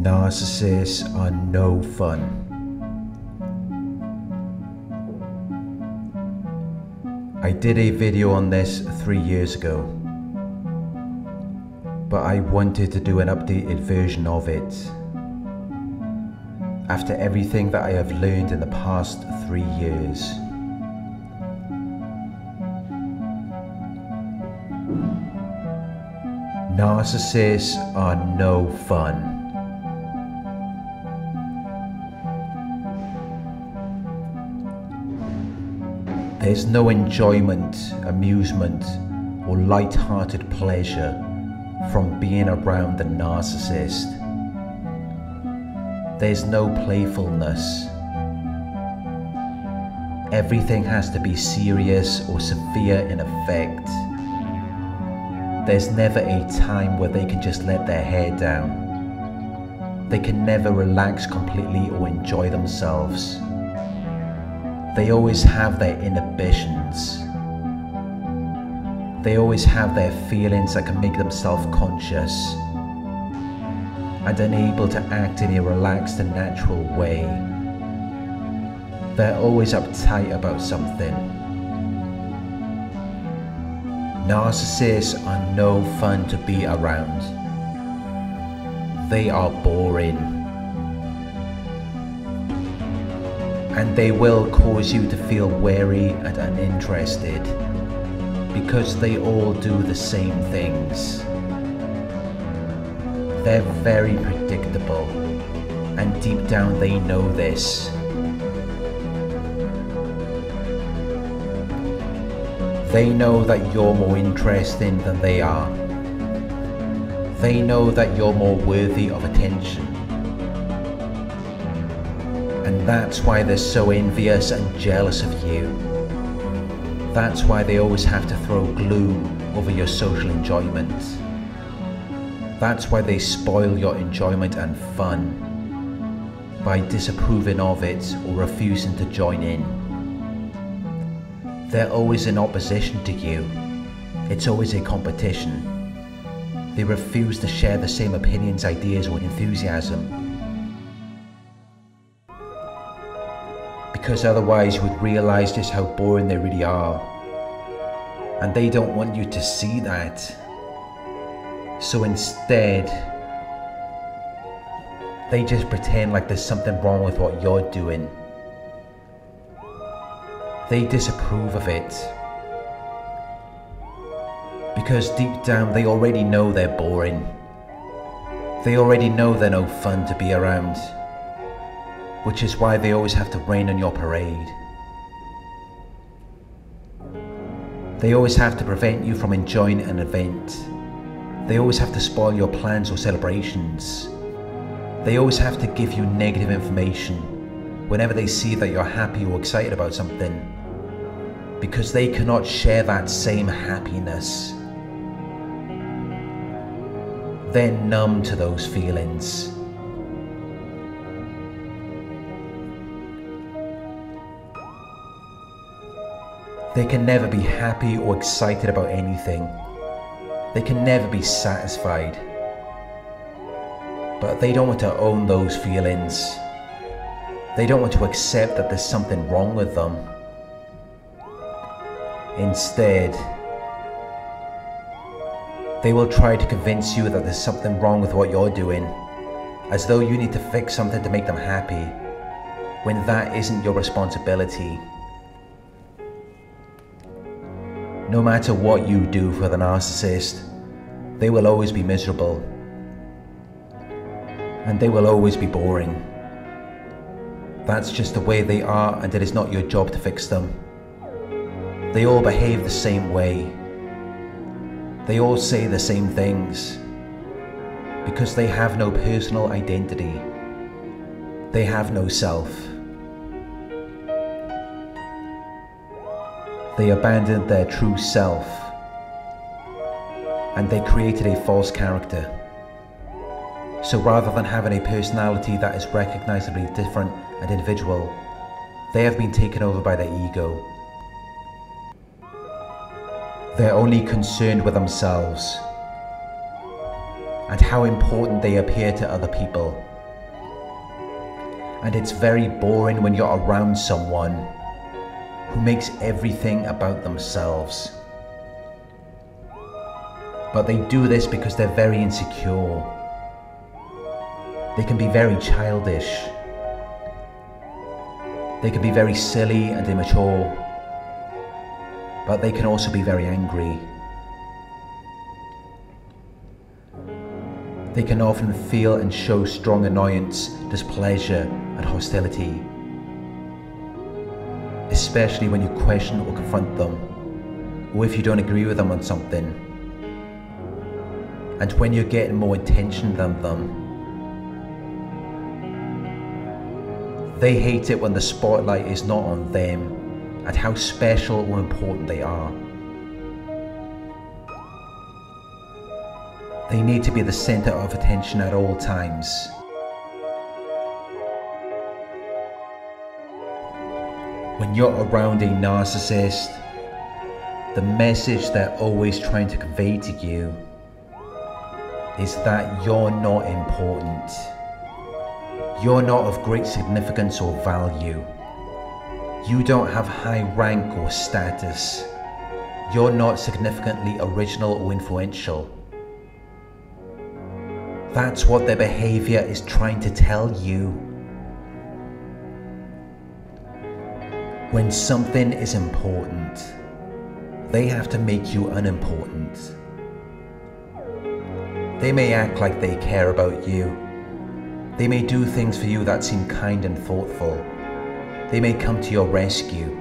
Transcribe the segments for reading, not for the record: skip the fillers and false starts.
Narcissists are no fun. I did a video on this 3 years ago, but I wanted to do an updated version of it. After everything that I have learned in the past 3 years, narcissists are no fun. There's no enjoyment, amusement, or light-hearted pleasure from being around the narcissist. There's no playfulness. Everything has to be serious or severe in effect. There's never a time where they can just let their hair down. They can never relax completely or enjoy themselves. They always have their inhibitions. They always have their feelings that can make them self-conscious and unable to act in a relaxed and natural way. They're always uptight about something. Narcissists are no fun to be around. They are boring. And they will cause you to feel weary and uninterested, because they all do the same things. They're very predictable, and deep down they know this. They know that you're more interesting than they are. They know that you're more worthy of attention. And that's why they're so envious and jealous of you. That's why they always have to throw glue over your social enjoyment. That's why they spoil your enjoyment and fun by disapproving of it or refusing to join in. They're always in opposition to you. It's always a competition. They refuse to share the same opinions, ideas, or enthusiasm, because otherwise you would realize just how boring they really are, and they don't want you to see that. So instead, they just pretend like there's something wrong with what you're doing. They disapprove of it, because deep down they already know they're boring. They already know they're no fun to be around, which is why they always have to rain on your parade. They always have to prevent you from enjoying an event. They always have to spoil your plans or celebrations. They always have to give you negative information whenever they see that you're happy or excited about something, because they cannot share that same happiness. They're numb to those feelings. They can never be happy or excited about anything. They can never be satisfied. But they don't want to own those feelings. They don't want to accept that there's something wrong with them. Instead, they will try to convince you that there's something wrong with what you're doing, as though you need to fix something to make them happy, when that isn't your responsibility. No matter what you do for the narcissist, they will always be miserable, and they will always be boring. That's just the way they are, and it is not your job to fix them. They all behave the same way. They all say the same things, because they have no personal identity. They have no self. They abandoned their true self, and they created a false character. So rather than having a personality that is recognizably different and individual, they have been taken over by their ego. They're only concerned with themselves and how important they appear to other people. and it's very boring when you're around someone who makes everything about themselves. But they do this because they're very insecure. They can be very childish. They can be very silly and immature. But they can also be very angry. They can often feel and show strong annoyance, displeasure and hostility, especially when you question or confront them, or if you don't agree with them on something. And when you're getting more attention than them. They hate it when the spotlight is not on them and how special or important they are. They need to be the center of attention at all times. When you're around a narcissist, the message they're always trying to convey to you is that you're not important. You're not of great significance or value. You don't have high rank or status. You're not significantly original or influential. That's what their behavior is trying to tell you. When something is important, they have to make you unimportant. They may act like they care about you. They may do things for you that seem kind and thoughtful. They may come to your rescue.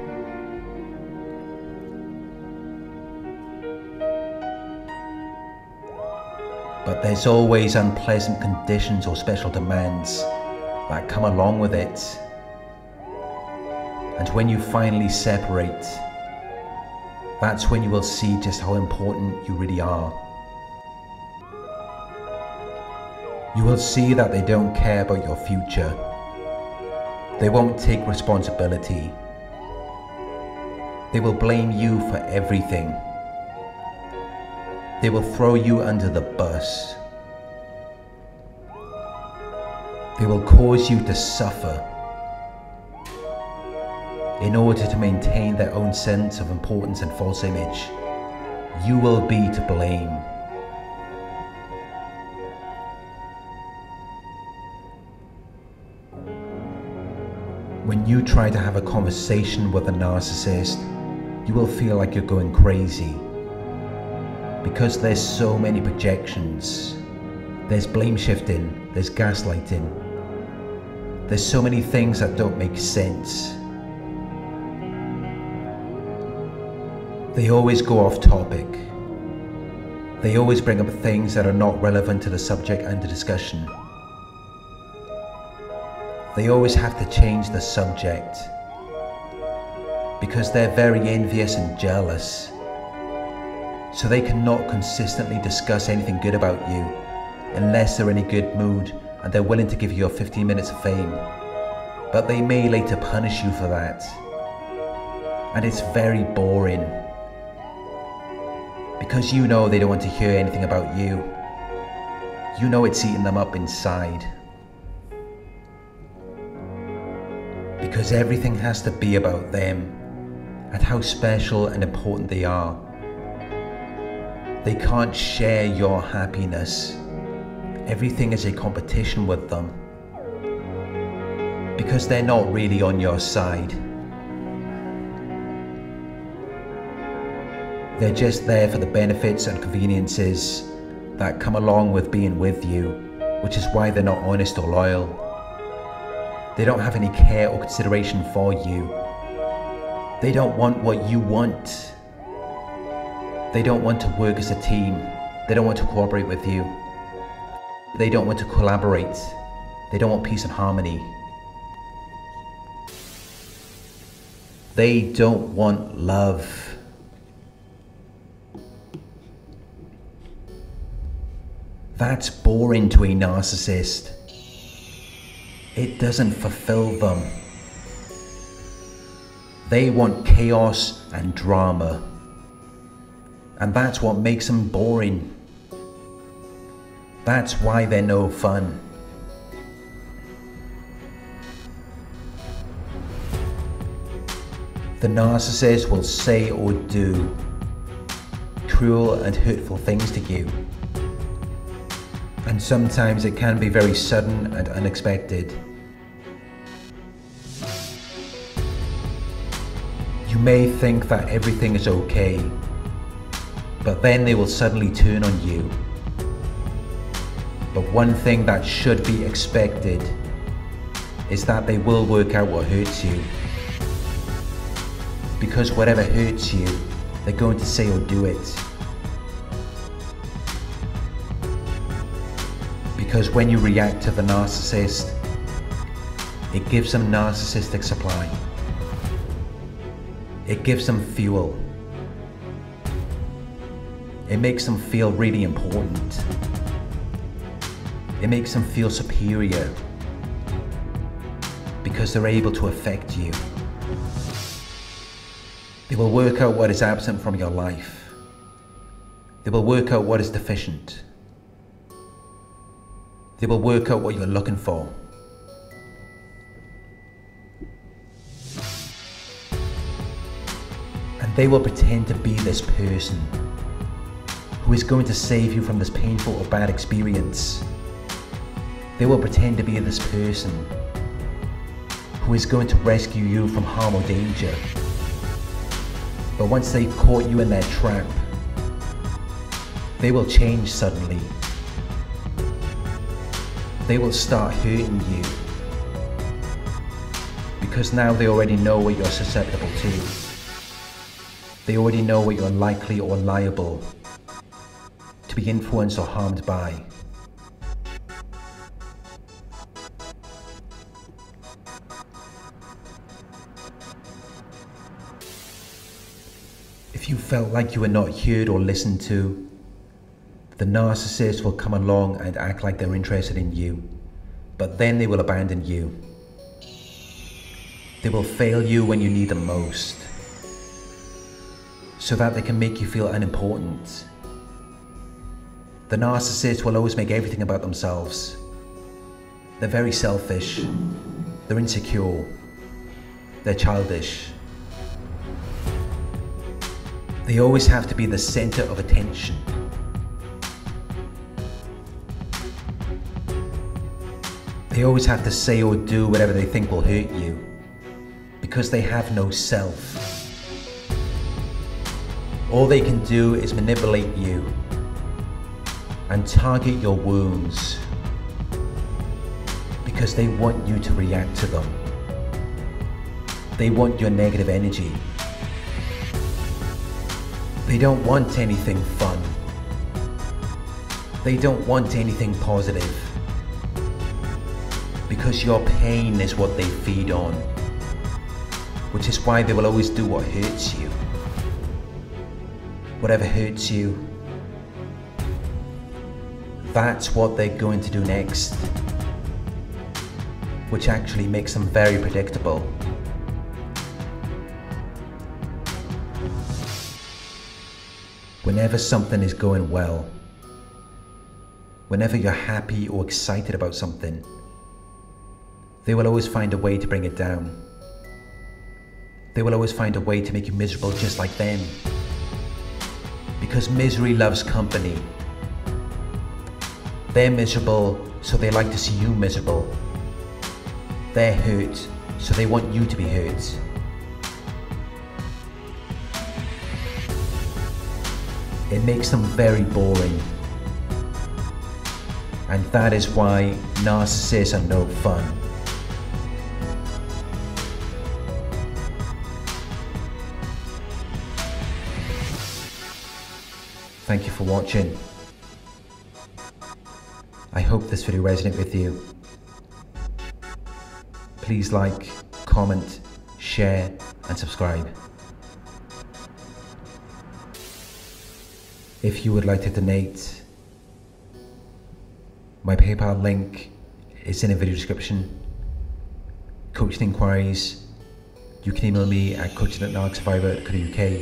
But there's always unpleasant conditions or special demands that come along with it. And when you finally separate, that's when you will see just how important you really are. You will see that they don't care about your future. They won't take responsibility. They will blame you for everything. They will throw you under the bus. They will cause you to suffer in order to maintain their own sense of importance and false image. You will be to blame. When you try to have a conversation with a narcissist, you will feel like you're going crazy. Because there's so many projections, there's blame shifting, there's gaslighting, there's so many things that don't make sense. They always go off topic. They always bring up things that are not relevant to the subject under discussion. They always have to change the subject because they're very envious and jealous. So they cannot consistently discuss anything good about you, unless they're in a good mood and they're willing to give you your 15 minutes of fame. But they may later punish you for that. And it's very boring. Because you know they don't want to hear anything about you. You know it's eating them up inside. Because everything has to be about them, and how special and important they are. They can't share your happiness. Everything is a competition with them. Because they're not really on your side. They're just there for the benefits and conveniences that come along with being with you, which is why they're not honest or loyal. They don't have any care or consideration for you. They don't want what you want. They don't want to work as a team. They don't want to cooperate with you. They don't want to collaborate. They don't want peace and harmony. They don't want love. That's boring to a narcissist. It doesn't fulfill them. They want chaos and drama. And that's what makes them boring. That's why they're no fun. The narcissist will say or do cruel and hurtful things to you. And sometimes it can be very sudden and unexpected. You may think that everything is okay, but then they will suddenly turn on you. But one thing that should be expected is that they will work out what hurts you. Because whatever hurts you, they're going to say or do it. Because when you react to the narcissist, it gives them narcissistic supply. It gives them fuel. It makes them feel really important. It makes them feel superior. Because they're able to affect you. They will work out what is absent from your life. They will work out what is deficient. They will work out what you're looking for. And they will pretend to be this person who is going to save you from this painful or bad experience. They will pretend to be this person who is going to rescue you from harm or danger. But once they've caught you in their trap, they will change suddenly. They will start hurting you. Because now they already know what you're susceptible to. They already know what you're likely or liable to be influenced or harmed by. If you felt like you were not heard or listened to, the narcissist will come along and act like they're interested in you, but then they will abandon you. They will fail you when you need them most, so that they can make you feel unimportant. The narcissist will always make everything about themselves. They're very selfish, they're insecure, they're childish. They always have to be the center of attention. They always have to say or do whatever they think will hurt you, because they have no self. All they can do is manipulate you and target your wounds, because they want you to react to them. They want your negative energy. They don't want anything fun. They don't want anything positive. Because your pain is what they feed on. Which is why they will always do what hurts you. Whatever hurts you, that's what they're going to do next. Which actually makes them very predictable. Whenever something is going well, whenever you're happy or excited about something, they will always find a way to bring it down. They will always find a way to make you miserable just like them. Because misery loves company. They're miserable, so they like to see you miserable. They're hurt, so they want you to be hurt. It makes them very boring. And that is why narcissists are no fun. Thank you for watching. I hope this video resonated with you. Please like, comment, share, and subscribe. If you would like to donate, my PayPal link is in the video description. Coaching inquiries, you can email me at coaching@narcsurvivor.co.uk.